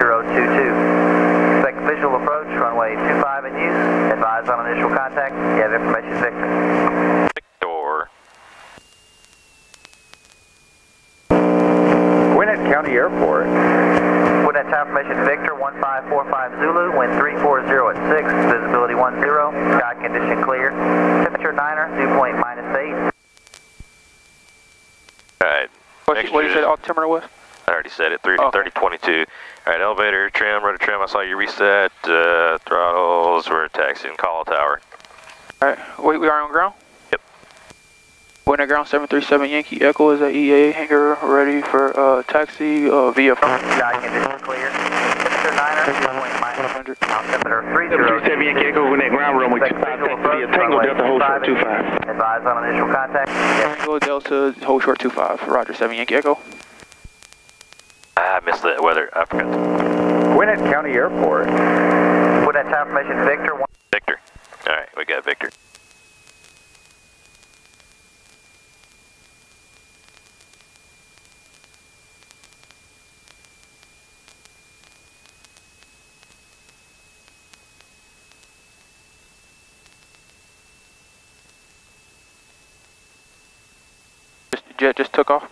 022. Expect visual approach, runway 25 in use. Advise on initial contact. You have information, Victor. Gwinnett County Airport. Gwinnett Tower information, Victor 1545 Zulu, wind 340 at 6, visibility 10, sky condition clear, temperature 9er, dew point -8. Alright. What you said altimeter was? I already said it, 3022. Alright, elevator, trim, rotor trim, I saw you reset, throttles, we're taxiing, call tower. Alright, we are on ground? Yep. Gwinnett ground 737 Yankee Echo is at EA hangar, ready for taxi via front. Sky condition clear, temperature 9er, dew point -100. Altimeter 737 Yankee Echo, Gwinnett ground runway 25, via Tango Delta, hold short 25. Advise on initial contact. Tango Delta, hold short 25, roger 7 Yankee Echo. I missed the weather. I forgot. Gwinnett County Airport. Gwinnett Tower information, Victor. Victor. All right, we got Victor. Jet just took off.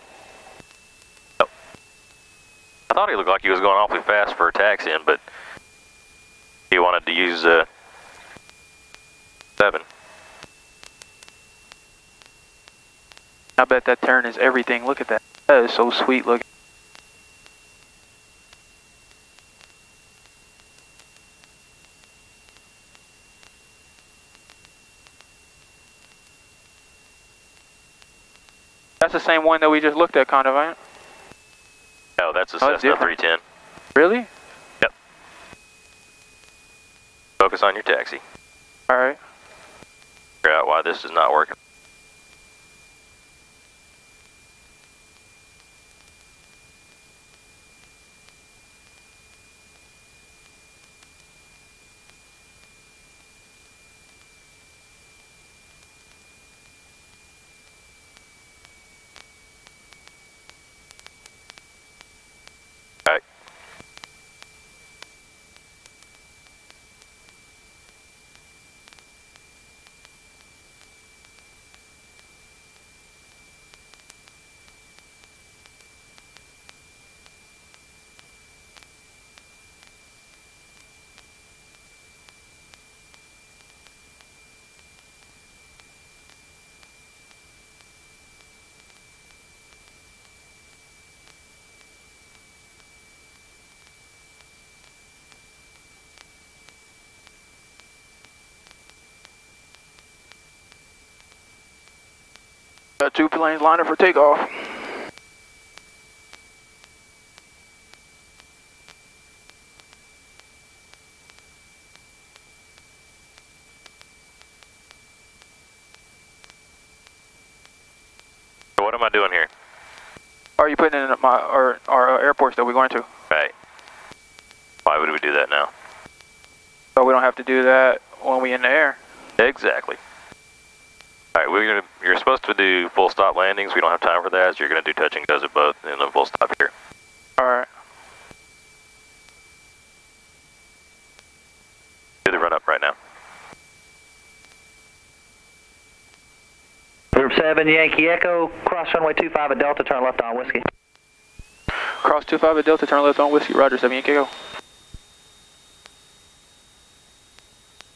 I thought he looked like he was going awfully fast for a taxi, but he wanted to use 7. I bet that turn is everything. Look at that. That is so sweet looking. That's the same one that we just looked at, kind of, ain't it? No, that's a Cessna 310. Really? Yep. Focus on your taxi. Alright. Figure out why this is not working. Got two planes lined up for takeoff. So what am I doing here? Are you putting in my our airports that we're going to? Right. Why would we do that now? So we don't have to do that when we're in the air. Exactly. Alright, you're supposed to do full stop landings, we don't have time for that, so you're going to do touch and goes at both, and then full stop here. Alright. Do the run up right now. 7 Yankee Echo, cross runway 25 at Delta, turn left on Whiskey. Cross 25 at Delta, turn left on Whiskey, roger, 7 Yankee Echo.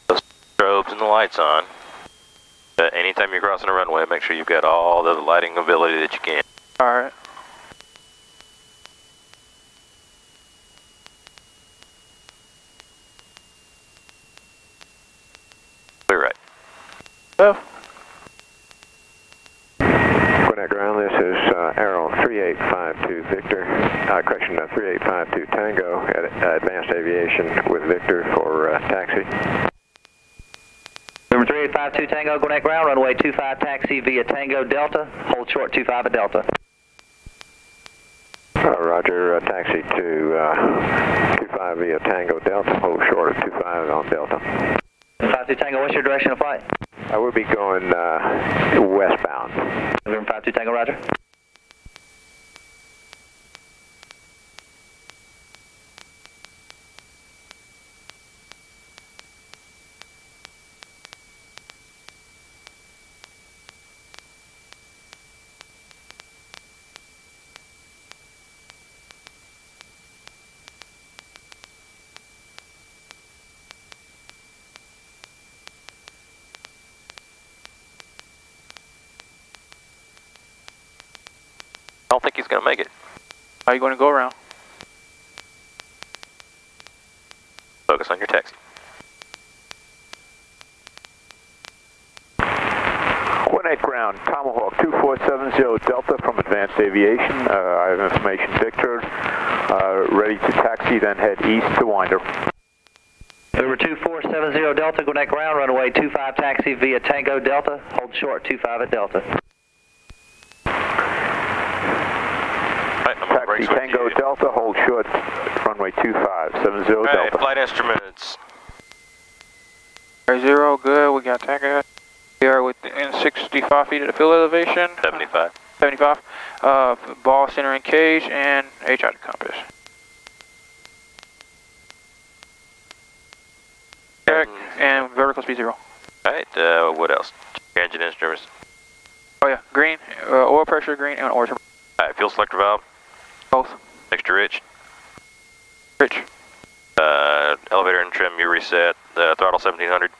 Those strobes and the lights on. Anytime you're crossing a runway, make sure you've got all the lighting ability that you can. Alright. Clear right. Hello. Gwinnett ground, this is Arrow 3852 Victor, correction, 3852 Tango at Advanced Aviation with Victor for taxi. 3852 Tango, Gwinnett ground, runway 25 taxi via Tango Delta, hold short 25 at Delta. Roger, taxi to 25 via Tango Delta, hold short of 25 on Delta. 52 Tango, what's your direction of flight? I will be going westbound. 52 Tango, roger. I don't think he's going to make it. How are you going to go around? Focus on your taxi. Gwinnett ground, Tomahawk 2470 Delta from Advanced Aviation. I have information, Victor. Ready to taxi, then head east to Winder. Over 2470 Delta, Gwinnett ground, runway 25 taxi via Tango Delta. Hold short 25 at Delta. Right, taxi Tango Delta, hold short runway 2570 Delta. All right, flight instruments. 0, good, we got Tango. We are within 65 feet of the field elevation. 75. 75. Ball center in cage and H out of compass. Check and vertical speed 0. Alright, what else? Engine instruments. Oh yeah, green, oil pressure green and oil temperature. Alright, fuel selector valve. Both. Extra rich. Rich. Elevator and trim, you reset. Throttle 1700.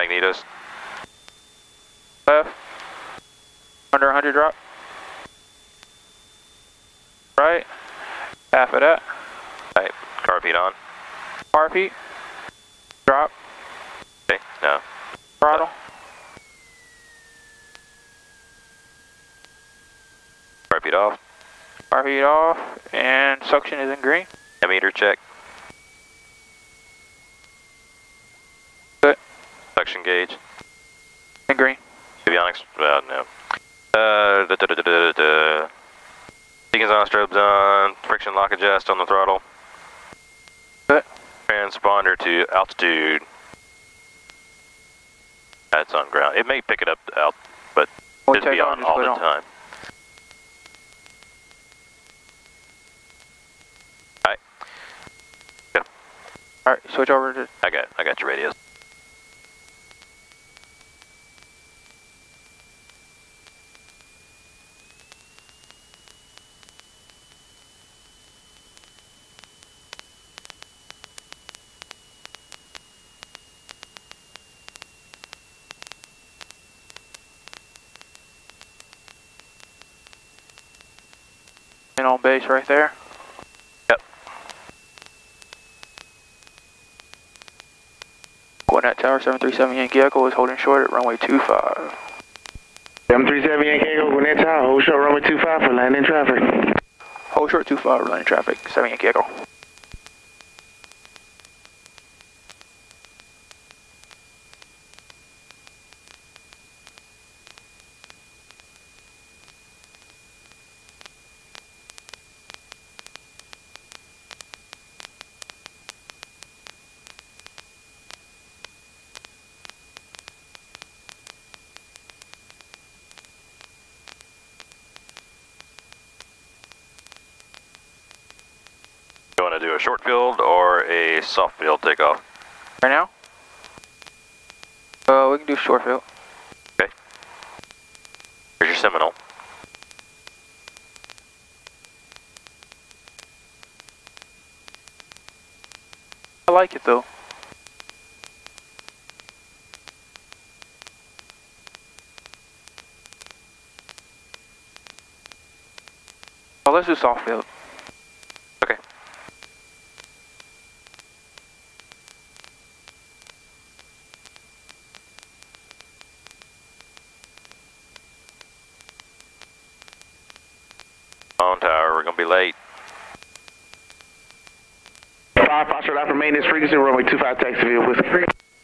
Magnetos. Left. Under 100 drop. Right. Half of that. Right. Car feet on. Car feet. Drop. Okay. No. Throttle. Car feet off. Car feet off. And suction is in green. Ammeter check. Suction gauge. In green. Avionics, no. Beacons on, strobes on, friction lock adjust on the throttle. Good. Transponder to altitude. That's on ground. It may pick it up out, but it'll be on all the time. Alright. Good. Alright, switch over to... I got your radios. On base right there. Yep. Gwinnett Tower 737 Yankee Echo is holding short at runway 25. 737 Yankee Echo, Gwinnett Tower, hold short runway 25 for landing traffic. Hold short 25 for landing traffic, 7 Yankee Echo. Want to do a short field or a soft field takeoff? Right now? We can do short field. Okay. Here's your Seminole. I like it though. Well, let's do soft field. Late. 5 short alpha, maintenance frequency, runway 25 taxi via Whiskey.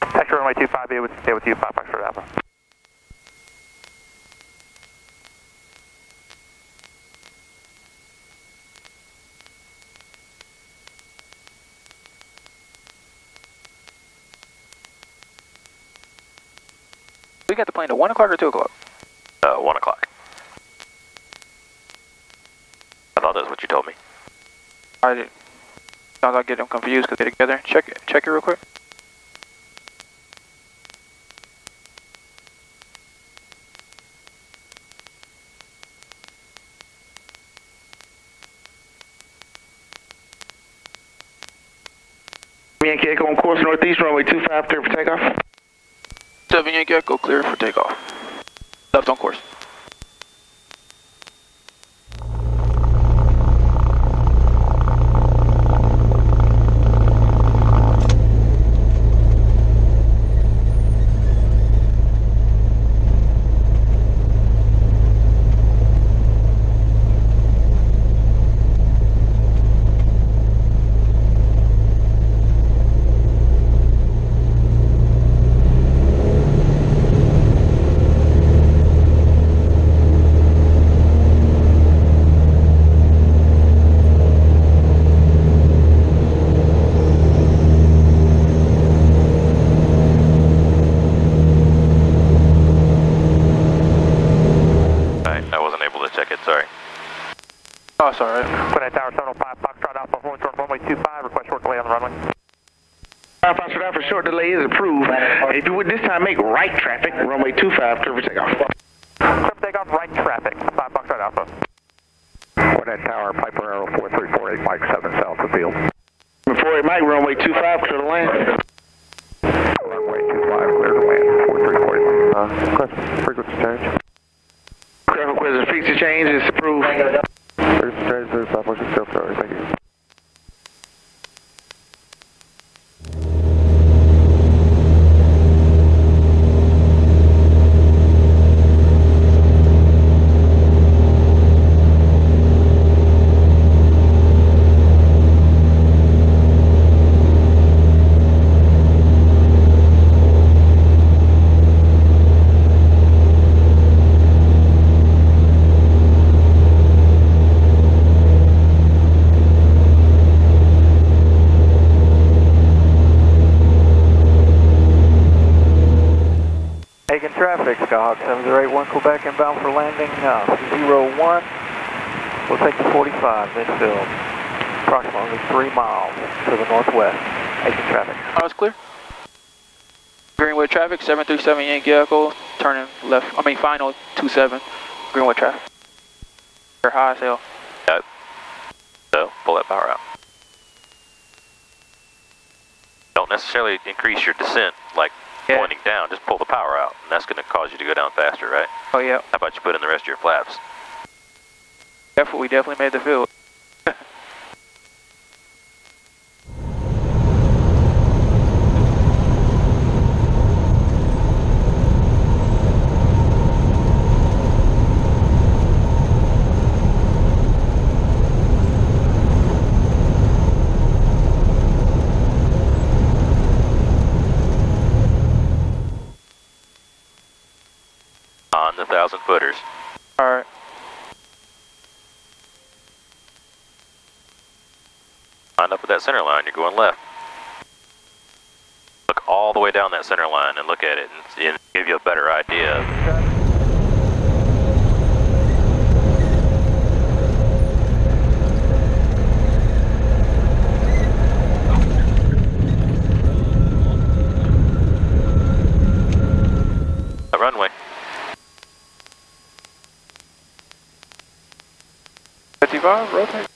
Taxi runway 25 via Whiskey, stay with you, 5 short alpha. We got the plane at 1 o'clock or 2 o'clock? 1 o'clock. That's what you told me. I did. Sounds like I get them confused because they're together. Check it real quick. Yankee Echo on course northeast runway 25, clear for takeoff. 7 Yankee Echo, clear for takeoff. Sub's on course. Traffic 737 Yankee Echo, turning left. I mean final 27 Greenwood traffic. They're high as hell. Yep. So pull that power out. Don't necessarily increase your descent like pointing down. Just pull the power out, and that's going to cause you to go down faster, right? Oh yeah. How about you put in the rest of your flaps? Definitely, we definitely made the field. Footers. All right. Line up with that center line, you're going left. Look all the way down that center line and look at it and give you a better idea. The runway. Rotate.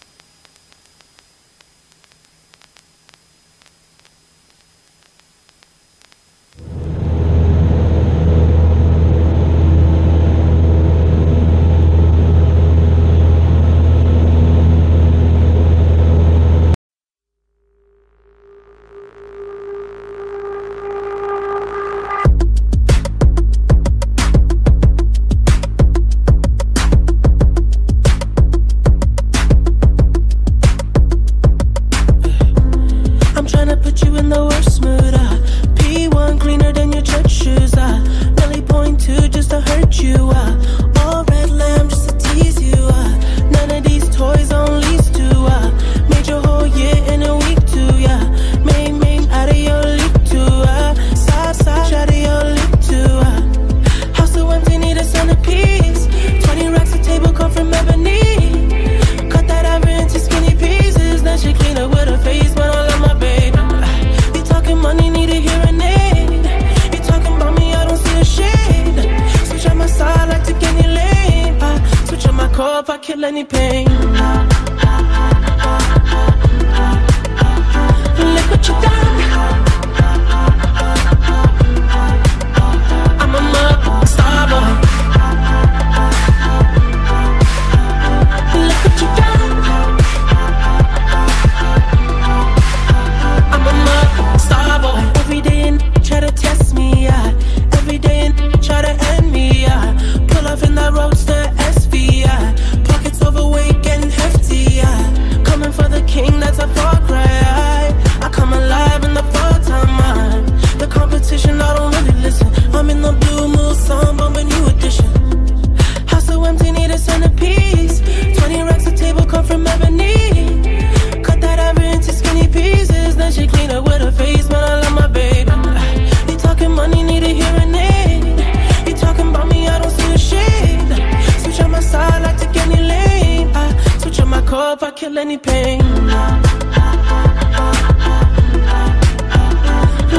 love, I kill any pain.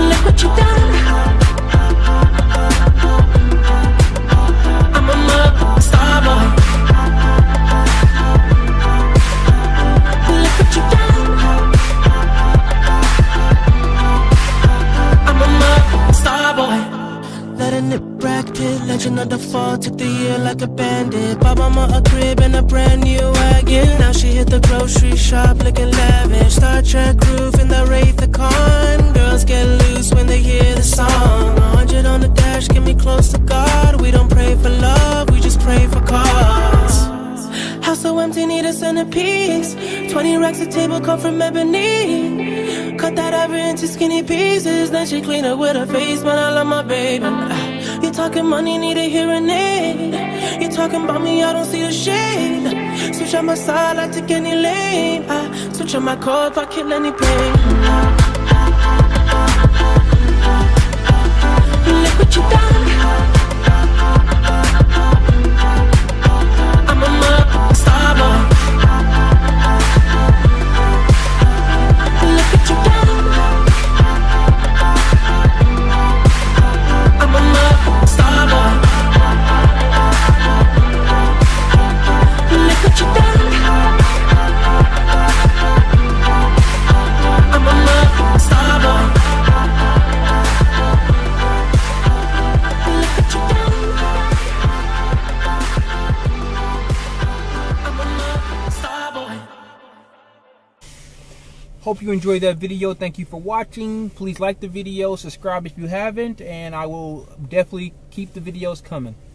Look what you done. I'm a mother star boy. Look what you done. I'm a mother star boy. Letting it practice, legend of the fall, took the year like a bandit. Bought mama a crib and a brand new wagon. Now she hit the grocery shop looking lavish. Star Trek groove in the Wraith the Con. Girls get loose when they hear the song. 100 on the dash, get me close to God. We don't pray for love, we just pray for cause. House so empty, need a centerpiece. 20 racks of table cut from ebony. Cut that ivory into skinny pieces. Then she clean it with her face, man, I love my baby. You talking money, need a hearing aid. You talking about me, I don't see the shade. Switch on my side, I take any lane. I switch on my car if I kill any pain. Look what you done. I'm a mother star boy. Look what you done. I'm a mother star boy. Look what you done. I'm a mother star boy. Hope you enjoyed that video. Thank you for watching. Please like the video, subscribe if you haven't, and I will definitely keep the videos coming.